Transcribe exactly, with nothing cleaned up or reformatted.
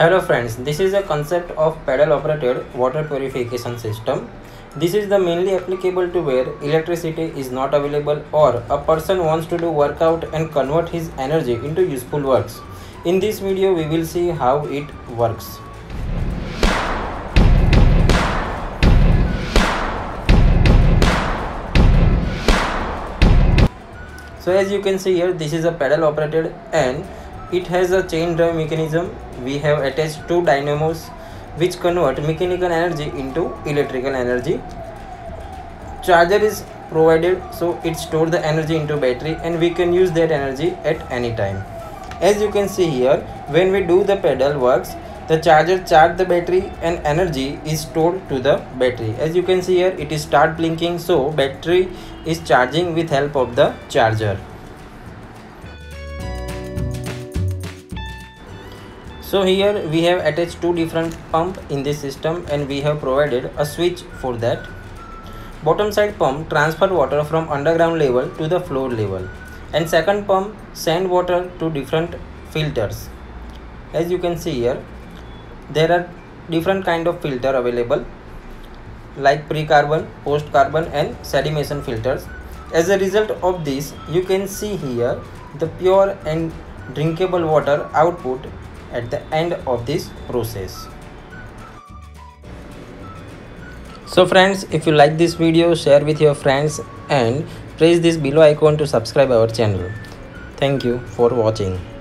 Hello friends, this is a concept of pedal operated water purification system. This is the mainly applicable to where electricity is not available or a person wants to do workout and convert his energy into useful works. In this video we will see how it works. So as you can see here, this is a pedal operated and it has a chain drive mechanism. We have attached two dynamos which convert mechanical energy into electrical energy. Charger is provided, so it stores the energy into battery and we can use that energy at any time. As you can see here, when we do the pedal works, the charger charges the battery and energy is stored to the battery. As you can see here, it is start blinking, so battery is charging with help of the charger. So here we have attached two different pumps in this system and we have provided a switch for that. Bottom side pump transfer water from underground level to the floor level and second pump send water to different filters. As you can see here, there are different kind of filter available like pre-carbon, post-carbon and sedimentation filters. As a result of this, you can see here the pure and drinkable water output at the end of this process. So friends, if you like this video, share with your friends and press this below icon to subscribe our channel. Thank you for watching.